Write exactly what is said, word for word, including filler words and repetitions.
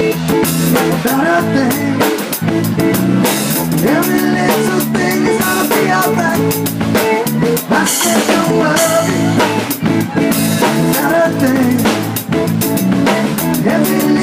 Not a thing. Every little thing is gonna be alright. I said don't worry. Not a thing. Every